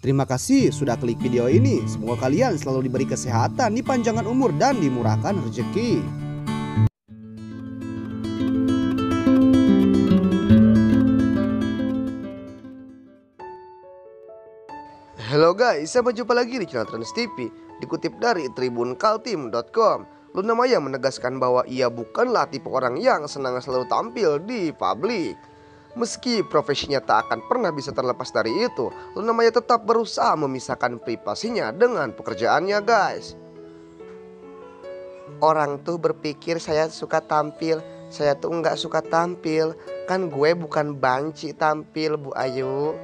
Terima kasih sudah klik video ini. Semoga kalian selalu diberi kesehatan, dipanjangkan umur, dan dimurahkan rezeki. Halo guys, sampai jumpa lagi di channel Trans TV. Dikutip dari tribunkaltim.com, Luna Maya menegaskan bahwa ia bukanlah tipe orang yang senang selalu tampil di publik. Meski profesinya tak akan pernah bisa terlepas dari itu, Luna Maya tetap berusaha memisahkan privasinya dengan pekerjaannya guys. Orang tuh berpikir saya suka tampil, saya tuh nggak suka tampil. Kan gue bukan banci tampil Bu Ayu,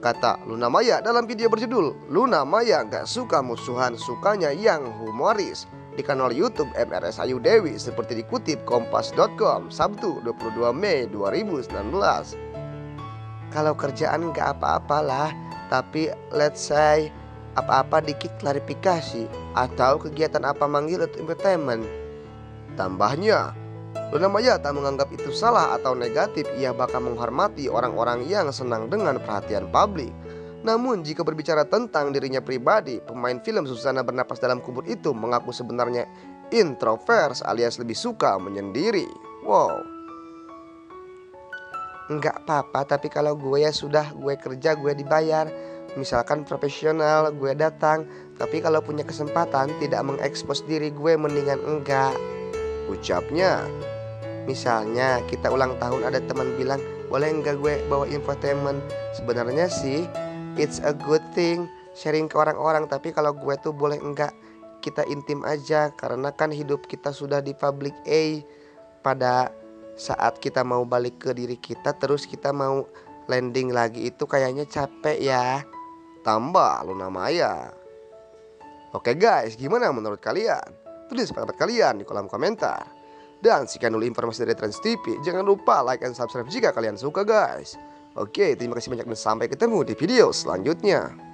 kata Luna Maya dalam video berjudul Luna Maya Nggak Suka Musuhan, Sukanya yang Humoris di kanal YouTube MRS Ayu Dewi, seperti dikutip kompas.com Sabtu 22 Mei 2019. Kalau kerjaan nggak apa-apalah, tapi let's say apa-apa dikit klarifikasi atau kegiatan apa manggil atau entertainment. Tambahnya, Luna Maya tak menganggap itu salah atau negatif, ia bakal menghormati orang-orang yang senang dengan perhatian publik. Namun jika berbicara tentang dirinya pribadi, pemain film Suzana Bernapas Dalam Kubur itu mengaku sebenarnya introvert alias lebih suka menyendiri. Wow. Enggak apa-apa, tapi kalau gue ya sudah, gue kerja gue dibayar. Misalkan profesional gue datang, tapi kalau punya kesempatan tidak mengekspos diri gue mendingan enggak, ucapnya. Misalnya kita ulang tahun ada teman bilang, boleh enggak gue bawa infotainment? Sebenarnya sih it's a good thing sharing ke orang-orang, tapi kalau gue tuh boleh enggak kita intim aja, karena kan hidup kita sudah di public eye. Pada saat kita mau balik ke diri kita terus kita mau landing lagi itu kayaknya capek ya, tambah Luna Maya. Oke guys, gimana menurut kalian? Tulis pendapat kalian di kolom komentar. Dan sekian dulu informasi dari Trans TV. Jangan lupa like and subscribe jika kalian suka guys. Oke, terima kasih banyak dan sampai ketemu di video selanjutnya.